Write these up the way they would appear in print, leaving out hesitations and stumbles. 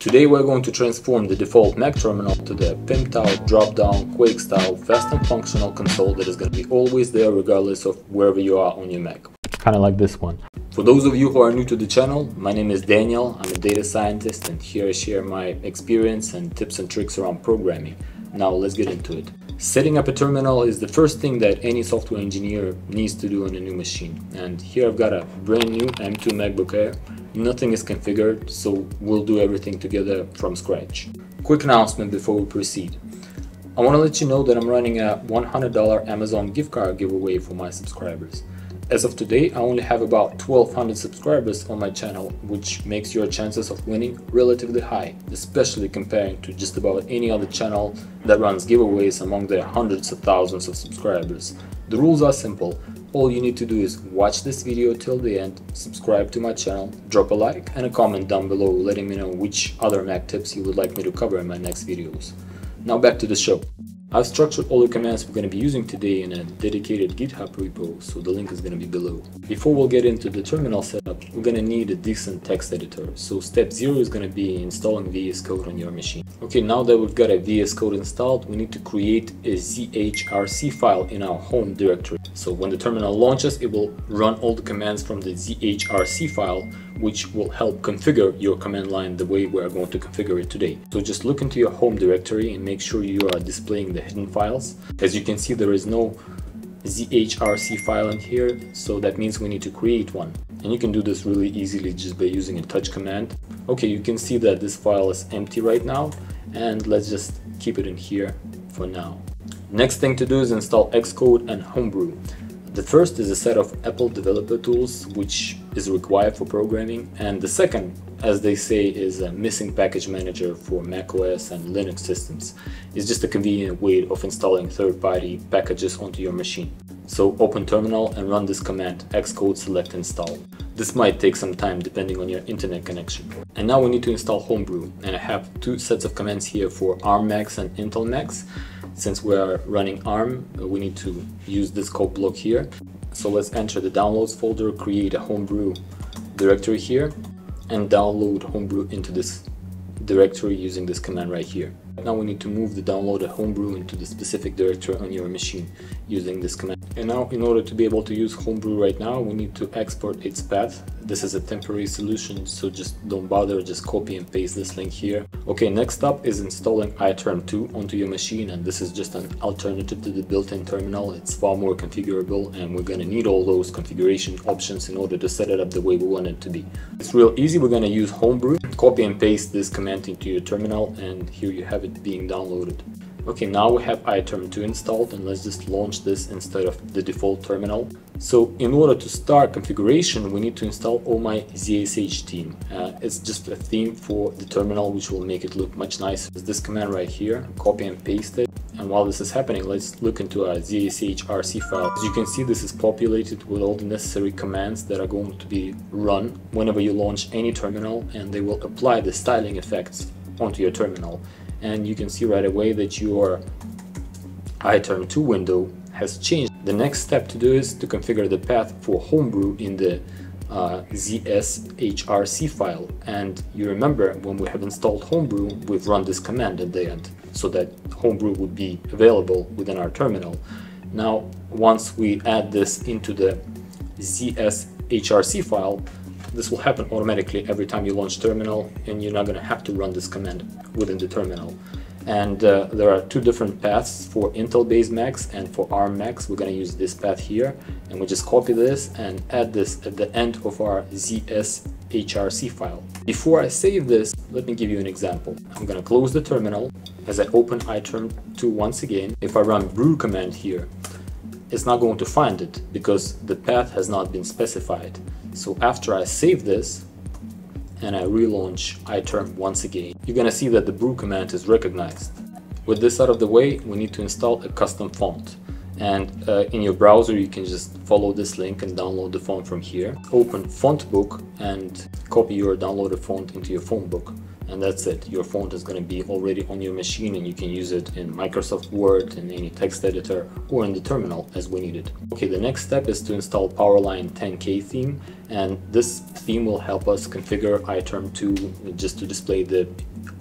Today we're going to transform the default Mac terminal to the pimped out, drop down, Quake style, fast and functional console that is going to be always there regardless of wherever you are on your Mac. Kind of like this one. For those of you who are new to the channel, my name is Daniel, I'm a data scientist, and here I share my experience and tips and tricks around programming. Now let's get into it. Setting up a terminal is the first thing that any software engineer needs to do on a new machine. And here I've got a brand new M2 MacBook Air. Nothing is configured, so we'll do everything together from scratch. Quick announcement before we proceed. I want to let you know that I'm running a $100 Amazon gift card giveaway for my subscribers. As of today, I only have about 1200 subscribers on my channel, which makes your chances of winning relatively high, especially comparing to just about any other channel that runs giveaways among their hundreds of thousands of subscribers. The rules are simple. All you need to do is watch this video till the end, subscribe to my channel, drop a like and a comment down below letting me know which other Mac tips you would like me to cover in my next videos. Now back to the show. I've structured all the commands we're going to be using today in a dedicated GitHub repo, so the link is going to be below. Before we'll get into the terminal setup, we're going to need a decent text editor, so step 0 is going to be installing VS Code on your machine. Okay, now that we've got a VS Code installed, we need to create a zshrc file in our home directory. So when the terminal launches, it will run all the commands from the zshrc file, which will help configure your command line the way we are going to configure it today. So just look into your home directory and make sure you are displaying the hidden files. As you can see, there is no zshrc file in here, so that means we need to create one. And you can do this really easily just by using a touch command. Okay, you can see that this file is empty right now, and let's just keep it in here for now. Next thing to do is install Xcode and Homebrew. The first is a set of Apple developer tools which is required for programming, and the second, as they say, is a missing package manager for macOS and Linux systems. It's just a convenient way of installing third-party packages onto your machine. So open terminal and run this command, Xcode select install. This might take some time depending on your internet connection. And now we need to install Homebrew, and I have two sets of commands here for ARM Macs and Intel Macs. Since we are running ARM, we need to use this code block here. So let's enter the downloads folder, create a Homebrew directory here, and download Homebrew into this directory using this command right here. Now we need to move the downloaded Homebrew into the specific directory on your machine using this command. And now, in order to be able to use Homebrew right now, we need to export its path. This is a temporary solution, so just don't bother, just copy and paste this link here. Okay, next up is installing iTerm2 onto your machine, and this is just an alternative to the built-in terminal. It's far more configurable, and we're gonna need all those configuration options in order to set it up the way we want it to be. It's real easy. We're gonna use Homebrew, copy and paste this command into your terminal, and here you have it being downloaded. Okay, now we have iTerm2 installed, and let's just launch this instead of the default terminal. So in order to start configuration, we need to install Oh My ZSH theme. It's just a theme for the terminal which will make it look much nicer. This command right here, copy and paste it. And while this is happening, let's look into our zshrc file. As you can see, this is populated with all the necessary commands that are going to be run whenever you launch any terminal, and they will apply the styling effects onto your terminal. And you can see right away that your iTerm2 window has changed. The next step to do is to configure the path for Homebrew in the zshrc file. And you remember, when we have installed Homebrew, we've run this command at the end so that Homebrew would be available within our terminal. Now, once we add this into the zshrc file, this will happen automatically every time you launch terminal, and you're not going to have to run this command within the terminal. And there are two different paths for Intel-based Macs and for ARM Macs. We're going to use this path here, and we just copy this and add this at the end of our zshrc file. Before I save this, let me give you an example. I'm going to close the terminal. As I open iTerm2 once again, if I run brew command here, it's not going to find it because the path has not been specified. So after I save this and I relaunch iTerm once again, you're gonna see that the brew command is recognized. With this out of the way, we need to install a custom font. And in your browser, you can just follow this link and download the font from here. Open font book and copy your downloaded font into your phone book. and that's it. Your font is going to be already on your machine, and you can use it in Microsoft Word, in any text editor, or in the terminal as we need it. Okay, the next step is to install Powerline 10K theme, and this theme will help us configure iTerm2 just to display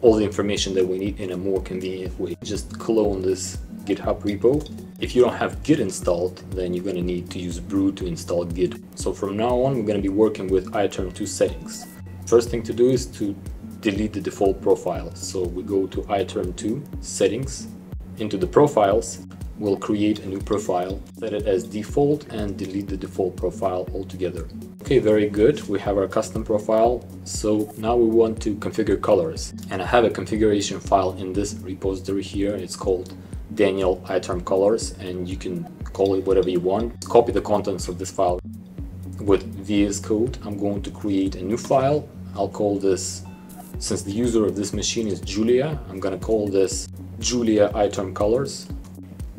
all the information that we need in a more convenient way. Just clone this GitHub repo. If you don't have Git installed, then you're going to need to use brew to install Git. So from now on, we're going to be working with iTerm2 settings. First thing to do is to delete the default profile. So we go to iTerm2 settings, into the profiles, we'll create a new profile, set it as default, and delete the default profile altogether. Okay, very good. We have our custom profile. So now we want to configure colors, and I have a configuration file in this repository here. It's called Daniel iTerm colors, and you can call it whatever you want. Copy the contents of this file. With VS Code, I'm going to create a new file. I'll call this, since the user of this machine is Julia, I'm going to call this Julia iTerm colors,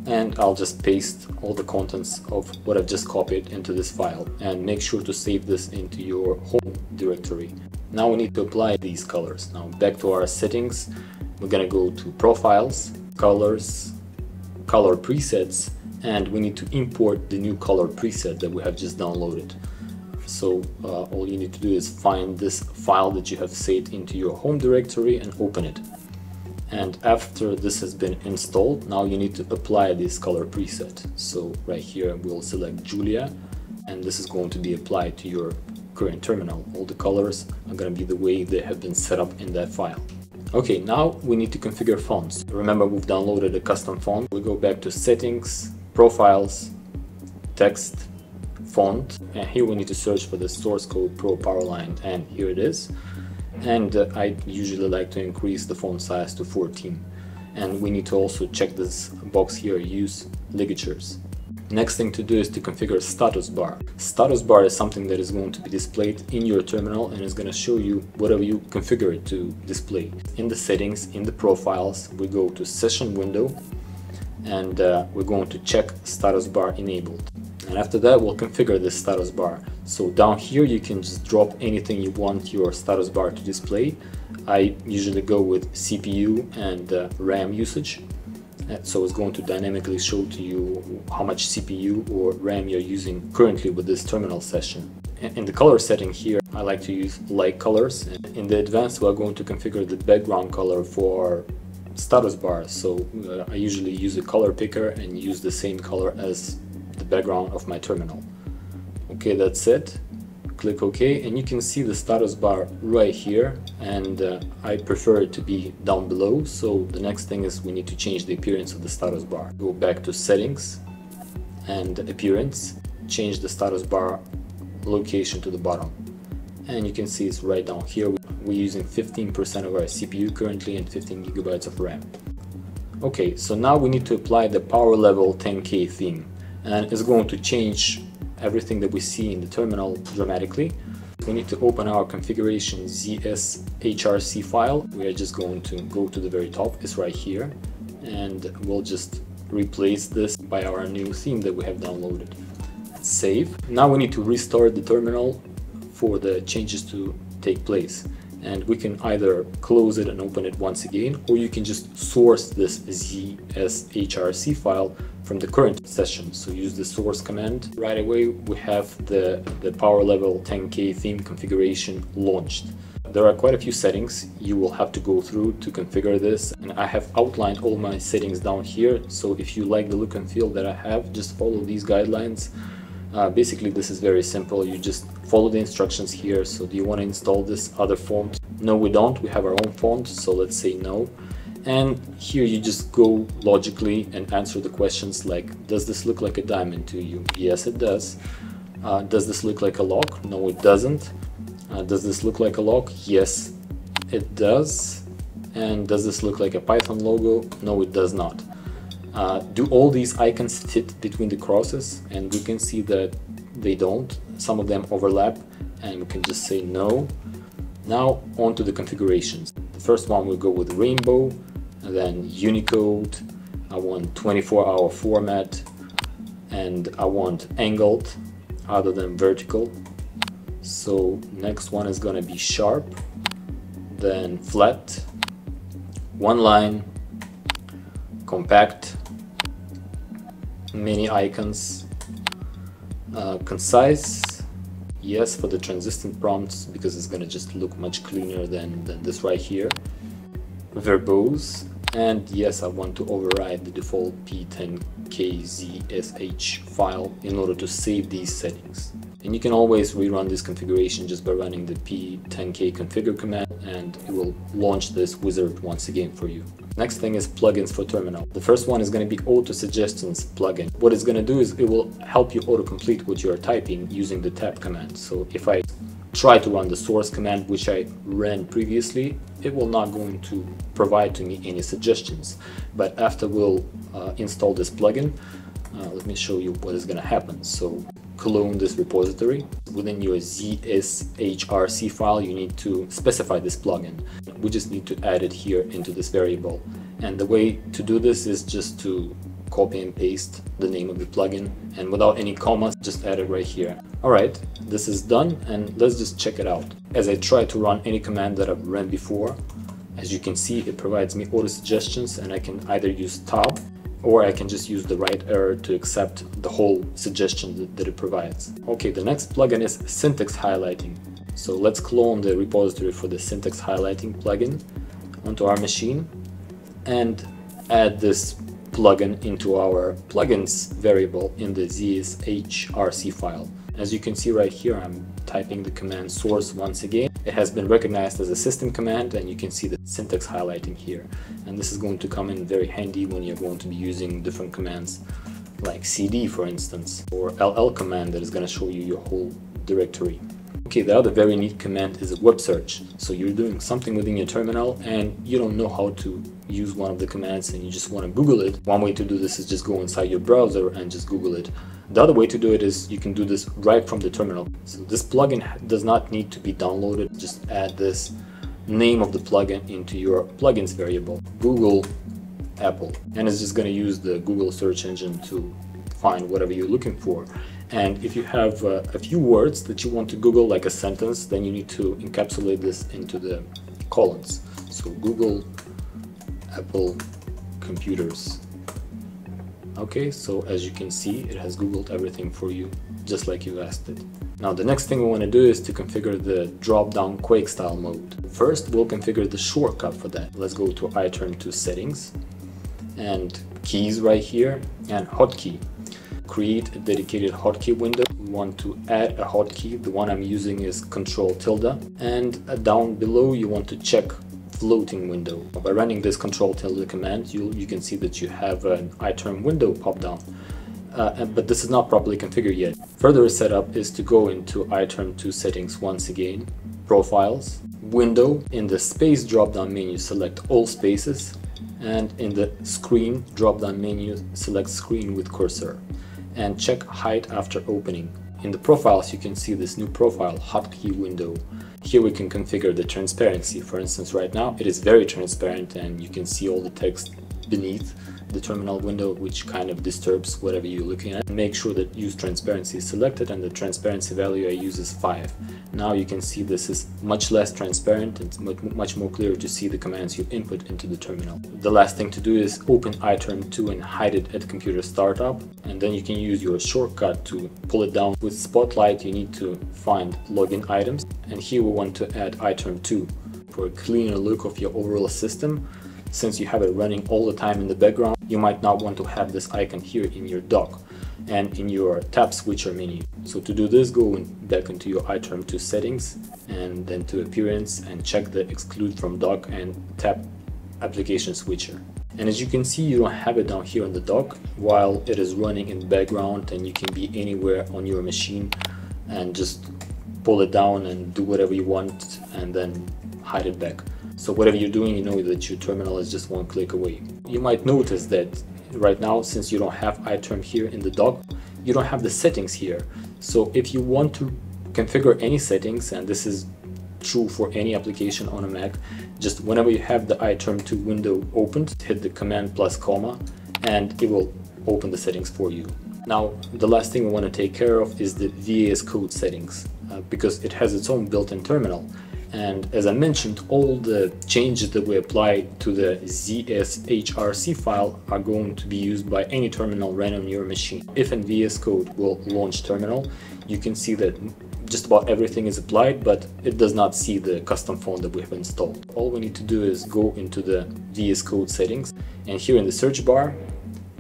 and I'll just paste all the contents of what I've just copied into this file, and make sure to save this into your home directory. Now we need to apply these colors. Now back to our settings, we're going to go to profiles, colors, color presets, and we need to import the new color preset that we have just downloaded. So all you need to do is find this file that you have saved into your home directory and open it. And after this has been installed, now you need to apply this color preset. So right here we'll select Julia, and this is going to be applied to your current terminal. All the colors are going to be the way they have been set up in that file. Okay, now we need to configure fonts. Remember, we've downloaded a custom font. We go back to settings, profiles, text, font, and here we need to search for the Source Code Pro Powerline, and here it is. And I usually like to increase the font size to 14. And we need to also check this box here, use ligatures. Next thing to do is to configure status bar. Status bar is something that is going to be displayed in your terminal, and is going to show you whatever you configure it to display. In the settings, in the profiles, we go to session window, and we're going to check status bar enabled. And after that, we'll configure this status bar. So down here, you can just drop anything you want your status bar to display. I usually go with CPU and RAM usage. So it's going to dynamically show to you how much CPU or RAM you're using currently with this terminal session. In the color setting here, I like to use light colors. In the advanced, we're going to configure the background color for status bar. So I usually use a color picker and use the same color as the background of my terminal. Okay, that's it. Click OK, and you can see the status bar right here, and I prefer it to be down below. So the next thing is we need to change the appearance of the status bar. Go back to settings and appearance, change the status bar location to the bottom, and you can see it's right down here. We're using 15% of our CPU currently and 15 gigabytes of RAM. Okay, so now we need to apply the power level 10K theme, and it's going to change everything that we see in the terminal dramatically. We need to open our configuration zshrc file. We are just going to go to the very top, it's right here, and we'll just replace this by our new theme that we have downloaded. Save. Now we need to restart the terminal for the changes to take place, and we can either close it and open it once again, or you can just source this zshrc file from the current session. So use the source command. Right away we have the power level 10K theme configuration launched. There are quite a few settings you will have to go through to configure this, and I have outlined all my settings down here. So if you like the look and feel that I have, just follow these guidelines. Basically this is very simple. You just follow the instructions here. So do you want to install this other font? No, we don't, we have our own font, so let's say no. And here you just go logically and answer the questions like, does this look like a diamond to you? Yes, it does. Does this look like a lock? No, it doesn't. Does this look like a lock? Yes, it does. And does this look like a Python logo? No, it does not. Do all these icons fit between the crosses? And we can see that they don't. Some of them overlap, and we can just say no. Now on to the configurations. The first one will go with rainbow, and then Unicode. I want 24-hour format, and I want angled other than vertical. So next one is going to be sharp, then flat, one line, compact, many icons, concise, yes, for the transistant prompts, because it's gonna just look much cleaner than this right here, verbose, and yes, I want to override the default p10k zsh file in order to save these settings. And you can always rerun this configuration just by running the p10k configure command, and it will launch this wizard once again for you. Next thing is plugins for terminal. The first one is going to be auto suggestions plugin. What it's going to do is it will help you autocomplete what you are typing using the tab command. So if I try to run the source command, which I ran previously, it will not going to provide to me any suggestions. But after we'll install this plugin, let me show you what is going to happen. So clone this repository. Within your zshrc file, you need to specify this plugin. We just need to add it here into this variable. And the way to do this is just to copy and paste the name of the plugin, and without any commas, just add it right here. All right, this is done, and let's just check it out. As I try to run any command that I've ran before, as you can see, it provides me auto suggestions, and I can either use tab, or I can just use the right arrow to accept the whole suggestion that it provides. Okay, the next plugin is syntax highlighting. So let's clone the repository for the syntax highlighting plugin onto our machine and add this plugin into our plugins variable in the zshrc file. As you can see right here, I'm typing the command source once again. It has been recognized as a system command, and you can see the syntax highlighting here. And this is going to come in very handy when you're going to be using different commands like cd, for instance, or ll command that is going to show you your whole directory. Okay, the other very neat command is a web search. So you're doing something within your terminal and you don't know how to use one of the commands and you just want to Google it. One way to do this is just go inside your browser and just Google it. The other way to do it is you can do this right from the terminal. So this plugin does not need to be downloaded. Just add this name of the plugin into your plugins variable, Google Apple, and it's just going to use the Google search engine to find whatever you're looking for. And if you have a few words that you want to Google, like a sentence, then you need to encapsulate this into the columns. So Google Apple computers. Okay, so as you can see, it has Googled everything for you, just like you asked it. Now, the next thing we want to do is to configure the drop-down Quake style mode. First, we'll configure the shortcut for that. Let's go to iTerm2 settings and keys right here and hotkey. Create a dedicated hotkey window. We want to add a hotkey. The one I'm using is Control-Tilde. And down below, you want to check floating window. By running this Control-Tilde command, you can see that you have an iTerm window pop down, but this is not properly configured yet. Further setup is to go into iTerm2 settings once again, profiles, window, in the space drop-down menu select all spaces, and in the screen drop-down menu select screen with cursor, and check hide after opening. In the profiles, you can see this new profile hotkey window. Here we can configure the transparency. For instance, right now it is very transparent and you can see all the text beneath the terminal window, which kind of disturbs whatever you're looking at. Make sure that use transparency is selected and the transparency value I use is 5. Now you can see this is much less transparent. It's much more clear to see the commands you input into the terminal. The last thing to do is open iTerm2 and hide it at computer startup, and then you can use your shortcut to pull it down. With Spotlight, you need to find login items, and here we want to add iTerm2 for a cleaner look of your overall system. Since you have it running all the time in the background, you might not want to have this icon here in your dock and in your tab switcher menu. So to do this, go back into your iTerm2 settings and then to appearance and check the exclude from dock and tap application switcher. And as you can see, you don't have it down here on the dock while it is running in the background, and you can be anywhere on your machine and just pull it down and do whatever you want and then hide it back. So whatever you're doing, you know that your terminal is just one click away. You might notice that right now, since you don't have iTerm here in the dock, you don't have the settings here. So if you want to configure any settings, and this is true for any application on a Mac, just whenever you have the iTerm2 window opened, hit the command plus comma, and it will open the settings for you. Now, the last thing we want to take care of is the VS code settings, because it has its own built-in terminal. And as I mentioned, all the changes that we apply to the zshrc file are going to be used by any terminal ran on your machine. If in VS Code will launch terminal, you can see that just about everything is applied, but it does not see the custom font that we have installed. All we need to do is go into the VS Code settings, and here in the search bar,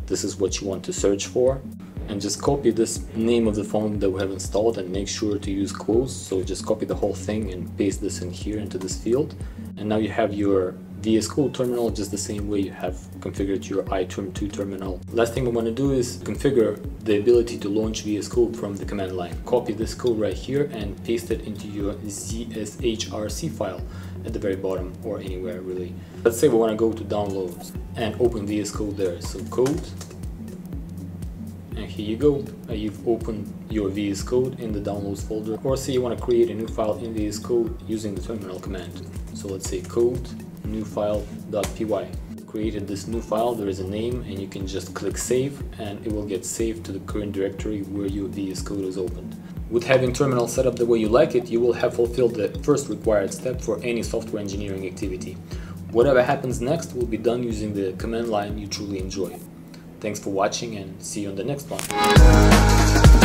this is what you want to search for, and just copy this name of the font that we have installed and make sure to use quotes. So just copy the whole thing and paste this in here into this field. And now you have your VS Code terminal just the same way you have configured your iTerm2 terminal. Last thing we want to do is configure the ability to launch VS Code from the command line. Copy this code right here and paste it into your zshrc file at the very bottom or anywhere really. Let's say we want to go to downloads and open VS Code there. So code, and here you go. You've opened your VS Code in the downloads folder. Or say you want to create a new file in VS Code using the terminal command. So let's say code new file.py. Created this new file, there is a name, and you can just click save and it will get saved to the current directory where your VS Code is opened. With having terminal set up the way you like it, you will have fulfilled the first required step for any software engineering activity. Whatever happens next will be done using the command line you truly enjoy. Thanks for watching and see you on the next one.